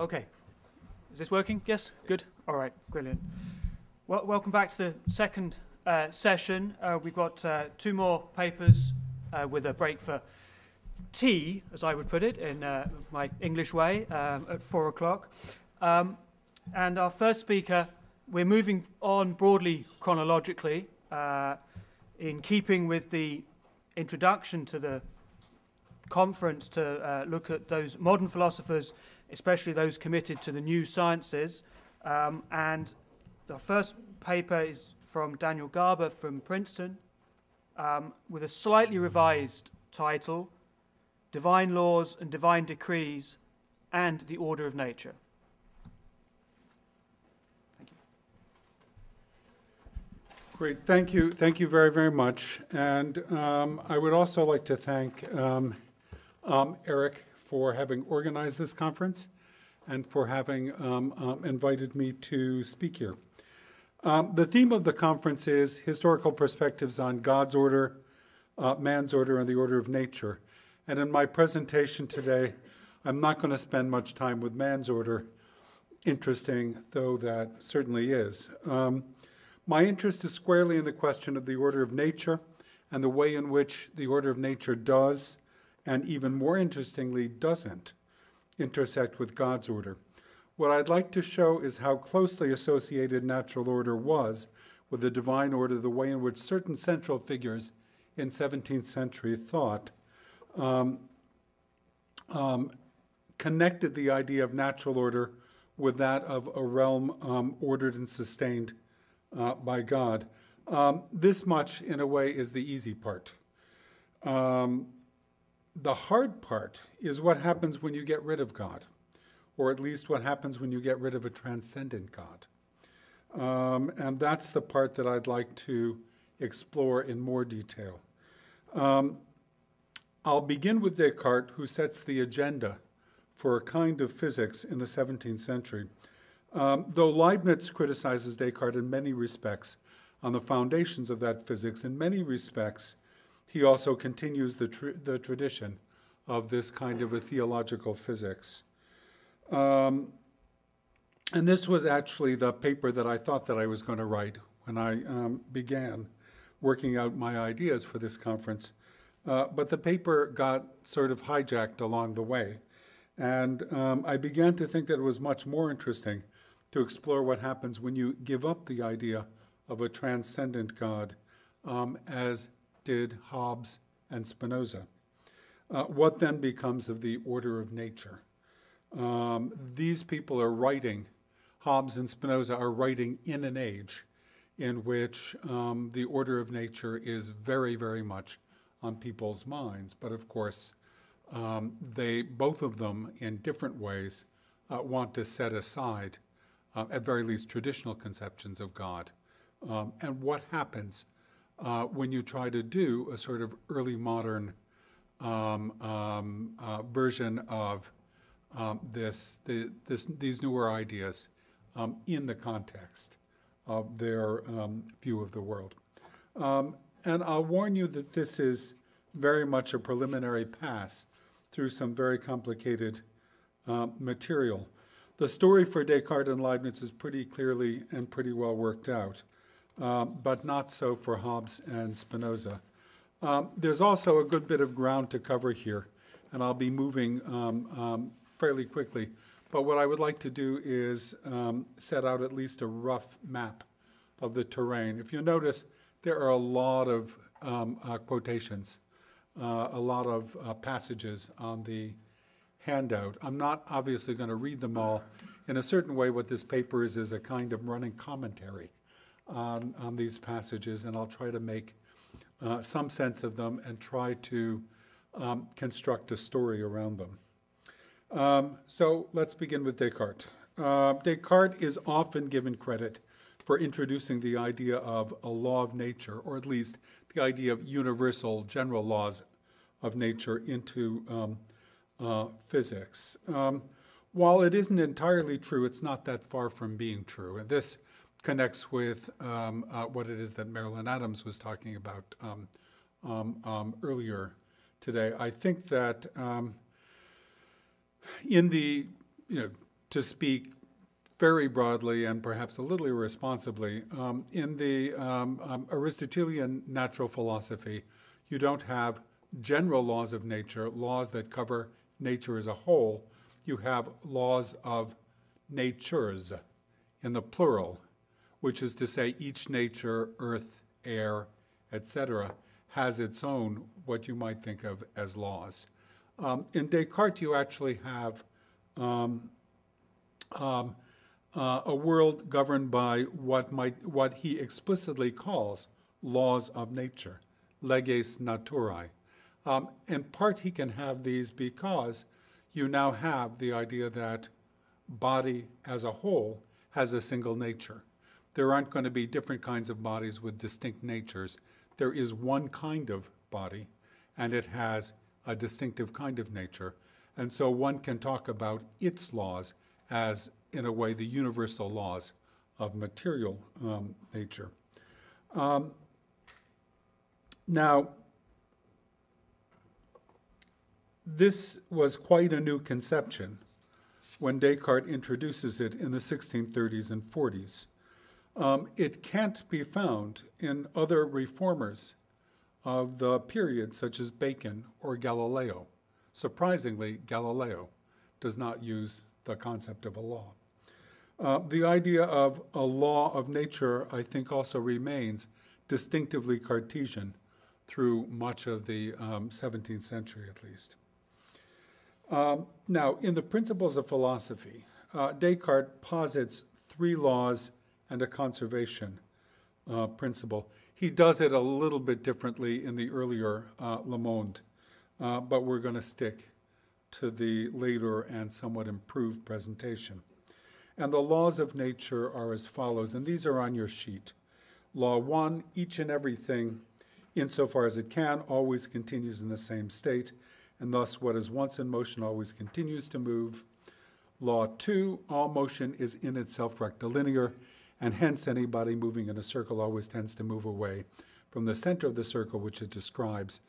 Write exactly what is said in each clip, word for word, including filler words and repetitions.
Okay. Is this working? Yes? Good? All right. Brilliant. Well, welcome back to the second uh, session. Uh, we've got uh, two more papers uh, with a break for tea, as I would put it, in uh, my English way, um, at four o'clock. Um, and our first speaker, we're moving on broadly chronologically uh, in keeping with the introduction to the conference to uh, look at those modern philosophers, especially those committed to the new sciences. Um, and the first paper is from Daniel Garber from Princeton um, with a slightly revised title, Divine Laws and Divine Decrees and the Order of Nature. Thank you. Great, thank you. Thank you very, very much. And um, I would also like to thank um, um, Eric for having organized this conference and for having um, um, invited me to speak here. Um, the theme of the conference is historical perspectives on God's order, uh, man's order, and the order of nature. And in my presentation today, I'm not going to spend much time with man's order, interesting though that certainly is. Um, my interest is squarely in the question of the order of nature and the way in which the order of nature does, and even more interestingly, doesn't intersect with God's order. What I'd like to show is how closely associated natural order was with the divine order, the way in which certain central figures in seventeenth century thought um, um, connected the idea of natural order with that of a realm um, ordered and sustained uh, by God. Um, this much, in a way, is the easy part. Um, The hard part is what happens when you get rid of God, or at least what happens when you get rid of a transcendent God. Um, and that's the part that I'd like to explore in more detail. Um, I'll begin with Descartes, who sets the agenda for a kind of physics in the seventeenth century. Um, though Leibniz criticizes Descartes in many respects on the foundations of that physics, in many respects, he also continues the, tr the tradition of this kind of a theological physics. Um, and this was actually the paper that I thought that I was going to write when I um, began working out my ideas for this conference. Uh, but the paper got sort of hijacked along the way. And um, I began to think that it was much more interesting to explore what happens when you give up the idea of a transcendent God um, as did Hobbes and Spinoza. Uh, what then becomes of the order of nature? Um, these people are writing, Hobbes and Spinoza are writing in an age in which um, the order of nature is very, very much on people's minds. But of course, um, they, both of them in different ways, uh, want to set aside, uh, at very least, traditional conceptions of God. Um, and what happens Uh, when you try to do a sort of early modern um, um, uh, version of um, this, the, this, these newer ideas um, in the context of their um, view of the world. Um, and I'll warn you that this is very much a preliminary pass through some very complicated uh, material. The story for Descartes and Leibniz is pretty clearly and pretty well worked out. Um, but not so for Hobbes and Spinoza. Um, there's also a good bit of ground to cover here, and I'll be moving um, um, fairly quickly. But what I would like to do is um, set out at least a rough map of the terrain. If you notice, there are a lot of um, uh, quotations, uh, a lot of uh, passages on the handout. I'm not obviously going to read them all. In a certain way, what this paper is is a kind of running commentary On, on these passages, and I'll try to make uh, some sense of them and try to um, construct a story around them. Um, so let's begin with Descartes. Uh, Descartes is often given credit for introducing the idea of a law of nature, or at least the idea of universal general laws of nature into um, uh, physics. Um, while it isn't entirely true, it's not that far from being true. And this connects with um, uh, what it is that Marilyn Adams was talking about um, um, um, earlier today. I think that um, in the you know, to speak very broadly and perhaps a little irresponsibly. Um, in the um, um, Aristotelian natural philosophy, you don't have general laws of nature, laws that cover nature as a whole. You have laws of natures in the plural, which is to say each nature, earth, air, et cetera, has its own, what you might think of as laws. Um, in Descartes, you actually have um, um, uh, a world governed by what, might, what he explicitly calls laws of nature, leges naturae. Um, in part, he can have these because you now have the idea that body as a whole has a single nature. There aren't going to be different kinds of bodies with distinct natures. There is one kind of body, and it has a distinctive kind of nature. And so one can talk about its laws as, in a way, the universal laws of material um, nature. Um, now, this was quite a new conception when Descartes introduces it in the sixteen thirties and forties. Um, it can't be found in other reformers of the period, such as Bacon or Galileo. Surprisingly, Galileo does not use the concept of a law. Uh, the idea of a law of nature, I think, also remains distinctively Cartesian through much of the um, seventeenth century, at least. Um, now, in the Principles of Philosophy, uh, Descartes posits three laws and a conservation uh, principle. He does it a little bit differently in the earlier uh, Le Monde, uh, but we're going to stick to the later and somewhat improved presentation. And the laws of nature are as follows, and these are on your sheet. Law one, each and everything, insofar as it can, always continues in the same state, and thus what is once in motion always continues to move. Law two, all motion is in itself rectilinear, and hence any body moving in a circle always tends to move away from the center of the circle which it describes.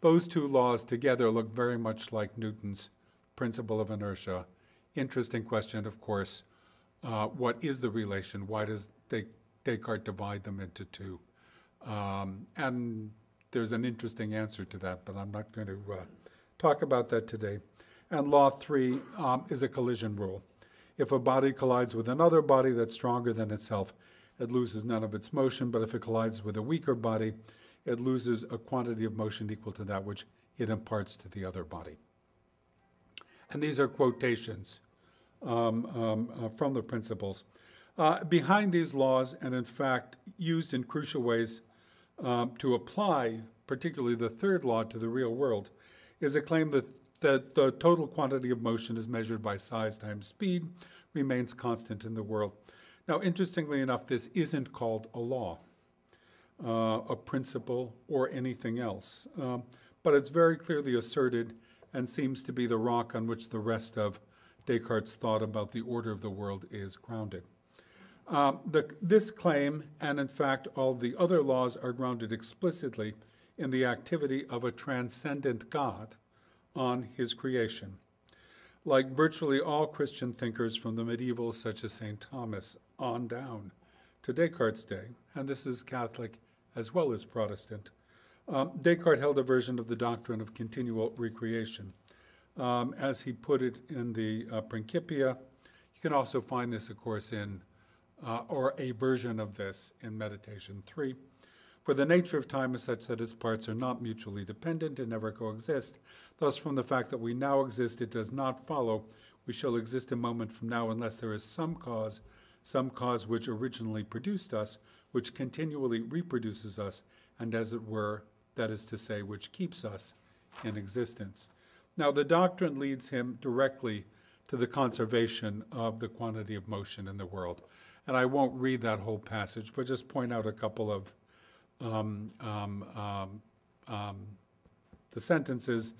Those two laws together look very much like Newton's principle of inertia. Interesting question, of course, uh, what is the relation? Why does Des- Descartes divide them into two? Um, and there's an interesting answer to that, but I'm not going to uh, talk about that today. And law three um, is a collision rule. If a body collides with another body that's stronger than itself, it loses none of its motion, but if it collides with a weaker body, it loses a quantity of motion equal to that which it imparts to the other body. And these are quotations um, um, uh, from the principles. Uh, behind these laws, and in fact used in crucial ways um, to apply particularly the third law to the real world, is a claim that that the total quantity of motion is measured by size times speed, remains constant in the world. Now, interestingly enough, this isn't called a law, uh, a principle, or anything else. Um, but it's very clearly asserted and seems to be the rock on which the rest of Descartes' thought about the order of the world is grounded. Um, the, this claim, and in fact all the other laws, are grounded explicitly in the activity of a transcendent God on his creation. Like virtually all Christian thinkers from the medievals, such as Saint Thomas, on down to Descartes' day, and this is Catholic as well as Protestant, um, Descartes held a version of the doctrine of continual recreation. Um, as he put it in the uh, Principia, you can also find this, of course, in, uh, or a version of this in Meditation three. For the nature of time is such that its parts are not mutually dependent and never coexist. Thus, from the fact that we now exist, it does not follow we shall exist a moment from now unless there is some cause, some cause which originally produced us, which continually reproduces us, and as it were, that is to say, which keeps us in existence. Now, the doctrine leads him directly to the conservation of the quantity of motion in the world. And I won't read that whole passage, but just point out a couple of Um, um, um, um, the sentences.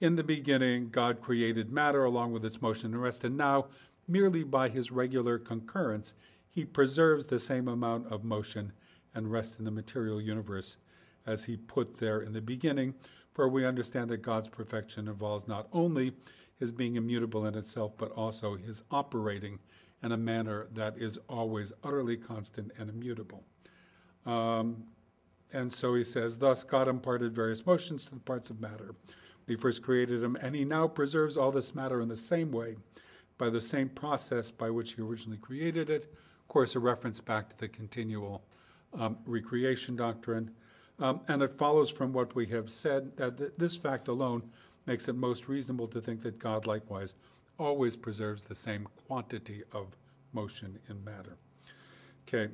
In the beginning, God created matter along with its motion and rest, and now, merely by his regular concurrence, he preserves the same amount of motion and rest in the material universe as he put there in the beginning, for we understand that God's perfection involves not only his being immutable in itself, but also his operating in a manner that is always utterly constant and immutable. Um, and so he says, thus God imparted various motions to the parts of matter. He first created them, and he now preserves all this matter in the same way, by the same process by which he originally created it. Of course, a reference back to the continual um, recreation doctrine. Um, and it follows from what we have said that th this fact alone makes it most reasonable to think that God likewise always preserves the same quantity of motion in matter. Okay,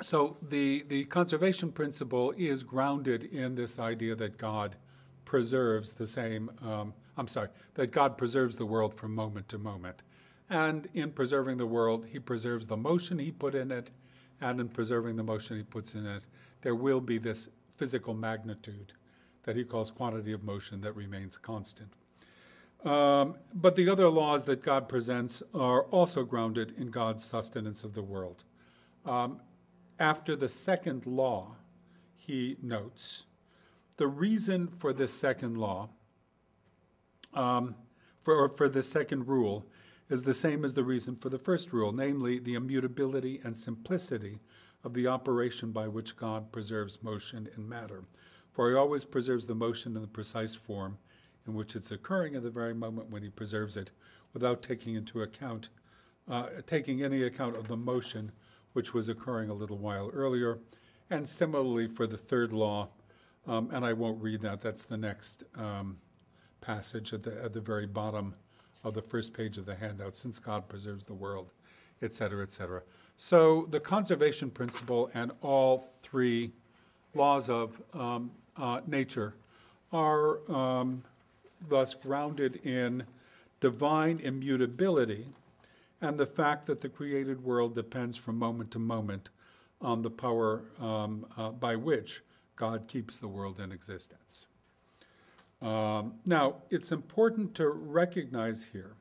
so the, the conservation principle is grounded in this idea that God preserves the same, um, I'm sorry, that God preserves the world from moment to moment. And in preserving the world, he preserves the motion he put in it, and in preserving the motion he puts in it, there will be this physical magnitude that he calls quantity of motion that remains constant. Um, but the other laws that God presents are also grounded in God's sustenance of the world. Um, after the second law, he notes, the reason for this second law, um, for, or for this second rule, is the same as the reason for the first rule, namely the immutability and simplicity of the operation by which God preserves motion in matter. For he always preserves the motion in the precise form in which it's occurring at the very moment when he preserves it, without taking into account, uh, taking any account of the motion which was occurring a little while earlier. And similarly for the third law, um, and I won't read that, that's the next um, passage at the, at the very bottom of the first page of the handout, since God preserves the world, et cetera, et cetera. So the conservation principle and all three laws of um, uh, nature are um, thus grounded in divine immutability and the fact that the created world depends from moment to moment on the power um, uh, by which God keeps the world in existence. Um, now, it's important to recognize here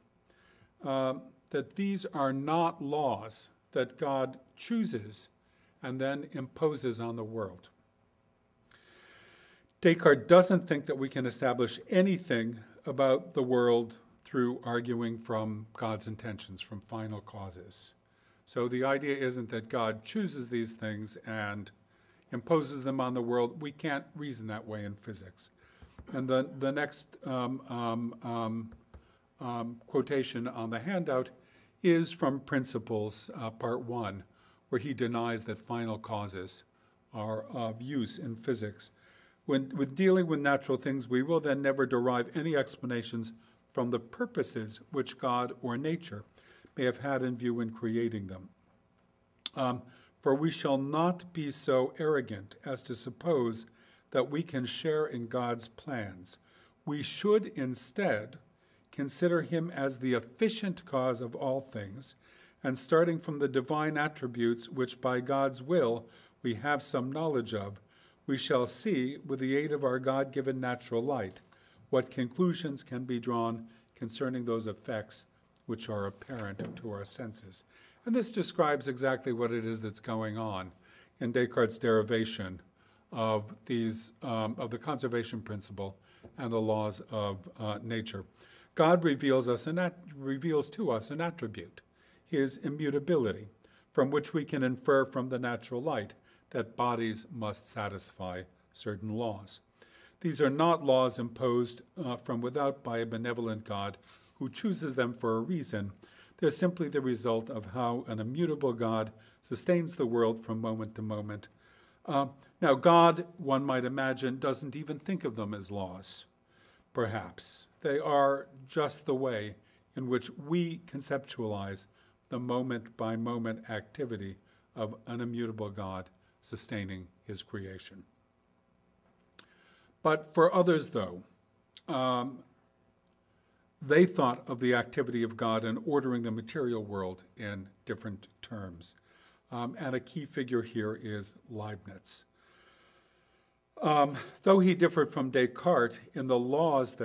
uh, that these are not laws that God chooses and then imposes on the world. Descartes doesn't think that we can establish anything about the world through arguing from God's intentions, from final causes. So the idea isn't that God chooses these things and imposes them on the world. We can't reason that way in physics. And the, the next um, um, um, um, quotation on the handout is from Principles, uh, Part one, where he denies that final causes are of use in physics. When, with dealing with natural things, we will then never derive any explanations from the purposes which God or nature may have had in view in creating them. Um, for we shall not be so arrogant as to suppose that we can share in God's plans. We should instead consider him as the efficient cause of all things, and starting from the divine attributes which by God's will we have some knowledge of, we shall see, with the aid of our God-given natural light, what conclusions can be drawn concerning those effects which are apparent to our senses. And this describes exactly what it is that's going on in Descartes' derivation of these, um, of the conservation principle and the laws of uh, nature. God reveals us an at reveals to us an attribute, his immutability, from which we can infer from the natural light that bodies must satisfy certain laws. These are not laws imposed uh, from without by a benevolent God who chooses them for a reason. They're simply the result of how an immutable God sustains the world from moment to moment. Uh, now, God, one might imagine, doesn't even think of them as laws, perhaps. They are just the way in which we conceptualize the moment-by-moment activity of an immutable God sustaining his creation. But for others, though, um, they thought of the activity of God in ordering the material world in different terms. Um, and a key figure here is Leibniz. Um, though he differed from Descartes in the laws that